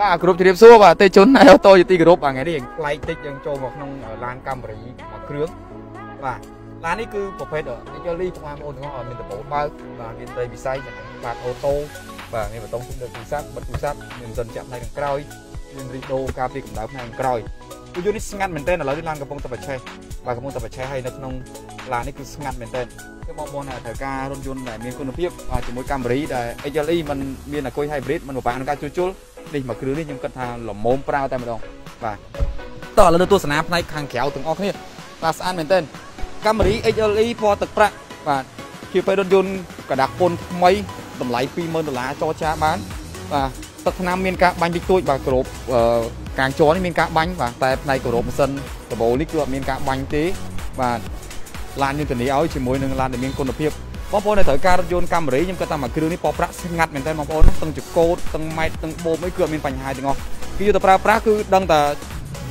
ว่ากรุ๊ปที่เรียบซัวว่าเตยชนไอโอโตอยู่ตีกรุ๊ปว่าไงนี่ไลท์ติดยังโจมบอกน้องร้านกำบริมาเครื่องว่าร้านนี้คือประเภทในเจอรี่ความโอนของมันจะบอกว่าเป็นเตยบิไซส์อย่างฝากโอโตว่าในประตูคุณเดินกุซักบัดกุซักหนึ่งจนจับในกันกรอยหนึ่งริโดกาฟิกของเราในกันกรอยกูยูนิสงัดเหมือนเต้นเราที่ร้านกระพงตะบัดชัยว่ากระพงตะบัดชัยให้น้องร้านนี้คืองัดเหมือนเต้นก็มองบนเถอะการรถยนต์แต่มีคนเพียบจมูกกำบริแต่ไอเจอรี่มันมีหน้าคุยไฮบริดมันบอกว่าน้องการจุจุนี่มาคือนี่ยังกระทาหล่อมโมมเปล่าแต่ไม่ลงไปต่อแล้วตัวสนามในคางแขวถึงออกนี่ลาสานเหมือนเต้นกำมะรีเอเจลีพอตึกประไปขี่ไปรถยนต์กระดักปนไม้ต่ำไหลปีเมินต่ำไหลจอช้าบ้านไปตักน้ำเมียนกะบังดิตัวไปกรบกางจอนี่เมียนกะบังไปแต่ในกรบมันสั้นแต่โบลิกตัวเมียนกะบังตีไปลานยืนตัวนี้เอาชิมวยหนึ่งลานเดี๋ยวเมียนคนเพียบมองโพในถอยการรถยนต์กำมะรียังกระทำมาคือนี่พอประงัดเหมือนเต้นมองโพตั้งจุดโกตั้งไม้ตั้งโบไม่เกือบเมียนปัญหาถึงออกคืออยู่แต่ประคือดังแต่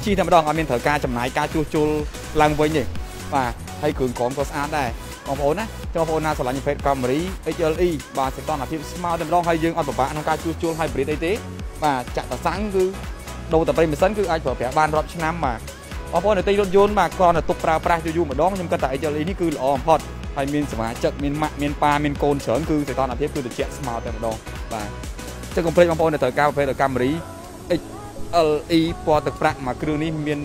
ชี้ทำดองเอาเมียนถอยการจำหน่ายการจูๆลังไว้เนี่ยไปให้คืนของก็สะอาดได้ของผมนะเจ้าผมน่าสนใจเพจกำมะรี HLE บาร์เซตอนอาทิตย์สมาร์ทเดิมลองให้ยืมอันต่อไปน้องการจูๆให้บริษัทได้มาจัดแต่สังคือดูแต่ประเด็นสังคือไอ้เผยแผ่บ้านรับชนะมาของผมในตีรถยนต์มากรอนตุกปลาปลาอยู่ๆเหมือนดองยังกระต่าย HLE นี่คือออมพอดให้มีสมาชิกมีมะมีปลามีโกนเฉินคือแต่ตอนอาทิตย์คือตัวเจ้าสมาร์ทเดิมลองมาเจ้าของเพจของผมในเถิดกาวเพจกำมะรี HLE พอตึกปลามาครึ่งนี้มี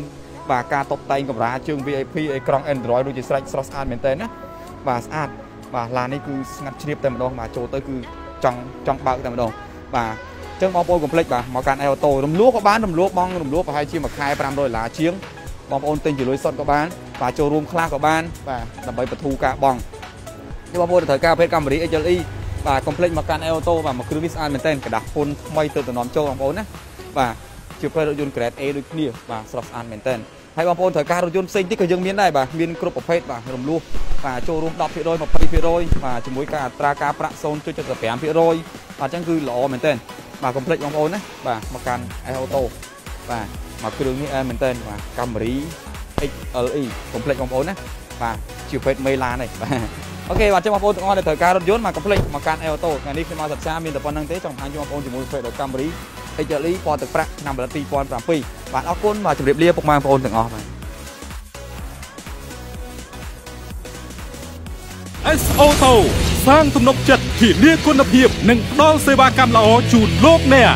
và cả tập tay gặp lá chương VIP ekran Android đối với sách Source Ad Maintain á và Ad và là này cứ ngắt chip tầm đó mà chỗ tới cứ trong bao tầm đó và chương bao bôi complex và màu cạn auto đầm lúa có bán đầm lúa bong đầm lúa và hai chi mà khai pram đôi lá chiếng bong ôn tinh chỉ lối sơn có bán và chỗ room class có bán và đầm bay bật thu cả bong nhưng bao bôi thời cao phết cam bỉ HLE và complex màu cạn auto và màu cương Ad Maintain cả đặc phun may từ nón châu bong ôn á và chiều phơi đội dung kẹt e được nhiều và Source Ad Maintainให้บางคนเถิดการรถยนต์ซิ่งที่เคยยังมีได้บ่ามีกรุ๊ปประเภทบ่ารวมลูกป่าโชว์รวมดอกพิโรยมาปีพิโรยป่าจมูกการตราการประโซนจุดจัดแปมพิโรยป่าจังคือหล่อเหมือนเต้นป่าคอมเพล็กซ์บางคนนะป่ามาการไอโอโต้ป่ามาคือเรื่องนี้เหมือนเต้นป่ากัมบรีเอ็กเอลีคอมเพล็กซ์บางคนนะป่าจิวเพชรเมลาเนี่ยป่าโอเคป่าจังบางคนทุกคนเถิดการรถยนต์มาคอมเพล็กซ์มาการไอโอโต้งานนี้คือมาสัปดาห์มีแต่ปอนนังเต้จังหางจังบางคนจมูกเพชรกัมบรีเอ็กเอลีปอนตึกประนำบัตรตีปอนสามปีป่าเอาคนมาจุดเรียบเรียบพวกมาปอนถึงออกS-Auto สร้างสำนกจัดที่เรียกคุณภาพหนึ่งดอลเซบากรรมละออจูนโลกเนี่ย